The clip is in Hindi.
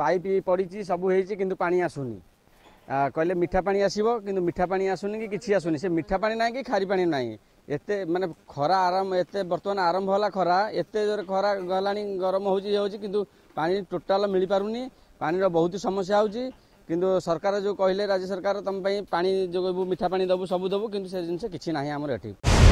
पाइप पड़ी सब हो पानी आसुनी कहले मीठा पानी आसो कि मीठा पानी आसुनी कि किसी आसुनी से मीठा पानी ना कि खारी पानी ना एत माने खरा आरम एत बर्तमान आरंभ होला खरा एत जोर खरा गला गरम होउची किंतु पानी टोटाल मिल पारुनी पानी बहुत समस्या होउची किंतु सरकार जो कहले राज्य सरकार तुम पानी जो मीठा पानी दबू सब दबू किंतु से जिनसे किछि नाही हमर एठी।